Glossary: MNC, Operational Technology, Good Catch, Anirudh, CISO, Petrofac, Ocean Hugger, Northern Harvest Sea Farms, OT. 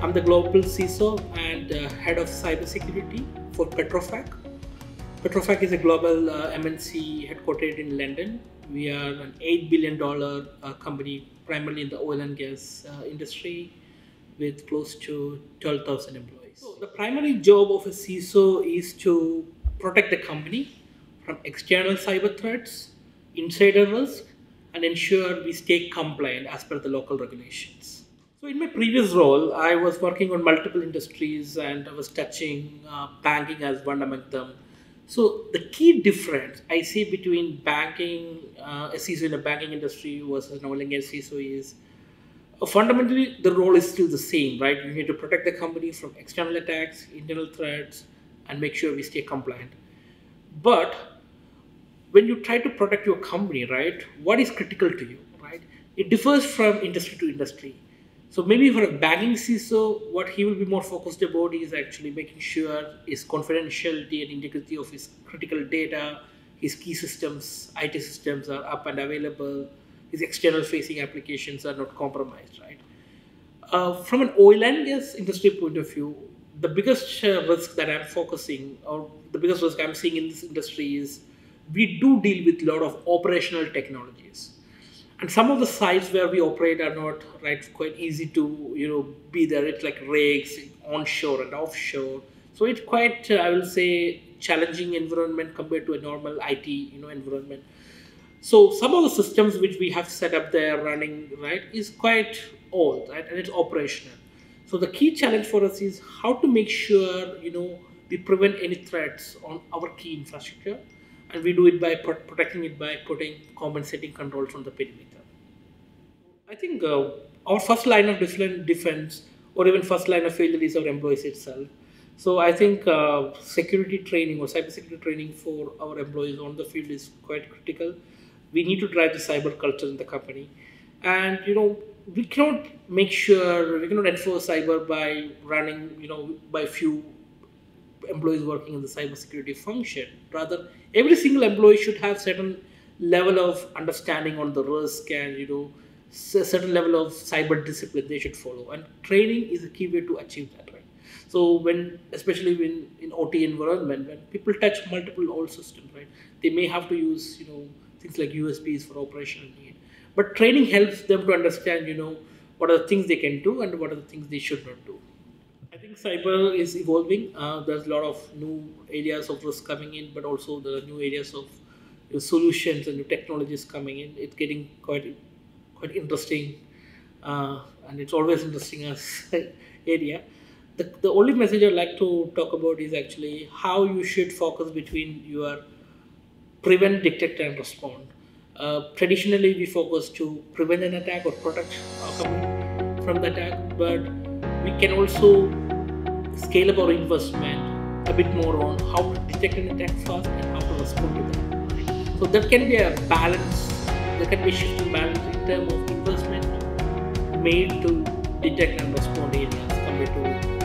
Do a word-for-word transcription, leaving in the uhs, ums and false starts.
I'm the global C I S O and uh, head of cybersecurity for Petrofac. Petrofac is a global uh, M N C headquartered in London. We are an eight billion dollar uh, company, primarily in the oil and gas uh, industry, with close to twelve thousand employees. So the primary job of a C I S O is to protect the company from external cyber threats, insider risk, and ensure we stay compliant as per the local regulations. So in my previous role, I was working on multiple industries and I was touching uh, banking as one among them. So the key difference I see between banking, uh, a C I S O in the banking industry versus an oil and gas C I S O is uh, fundamentally the role is still the same, right? You need to protect the company from external attacks, internal threats, and make sure we stay compliant. But when you try to protect your company, right, what is critical to you, right? It differs from industry to industry. So maybe for a banking C I S O, what he will be more focused about is actually making sure his confidentiality and integrity of his critical data, his key systems, I T systems are up and available, his external facing applications are not compromised, right? Uh, from an oil and gas industry point of view, the biggest uh, risk that I'm focusing, or the biggest risk I'm seeing in this industry is we do deal with a lot of operational technologies. And some of the sites where we operate are not right, quite easy to you know be there. It's like rigs, onshore and offshore. So it's quite, uh, I will say, challenging environment compared to a normal I T you know environment. So some of the systems which we have set up there running right is quite old, right, and it's operational. So the key challenge for us is how to make sure you know we prevent any threats on our key infrastructure. And we do it by pro protecting it by putting compensating controls on the perimeter. I think uh, our first line of defense, or even first line of failure, is our employees itself. So I think uh, security training or cybersecurity training for our employees on the field is quite critical. We need to drive the cyber culture in the company, and you know we cannot make sure we cannot enforce cyber by running you know by few employees working in the cybersecurity function. Rather, every single employee should have certain level of understanding on the risk and you know certain level of cyber discipline they should follow. And training is a key way to achieve that, right? So when, especially when in O T environment, when people touch multiple old systems, right, they may have to use you know things like U S Bs for operational need. But training helps them to understand you know what are the things they can do and what are the things they should not do. I think cyber is evolving. Uh, there's a lot of new areas of risk coming in, but also there are new areas of you know, solutions and new technologies coming in. It's getting quite, quite interesting, uh, and it's always interesting as an area. The, the only message I'd like to talk about is actually how you should focus between your prevent, detect, and respond. Uh, traditionally, we focus to prevent an attack or protect our company from the attack, but we can also scale up our investment a bit more on how to detect an attack fast and how to respond to that. Right? So there can be a balance, there can be a shift in balance in terms of investment made to detect and respond areas compared to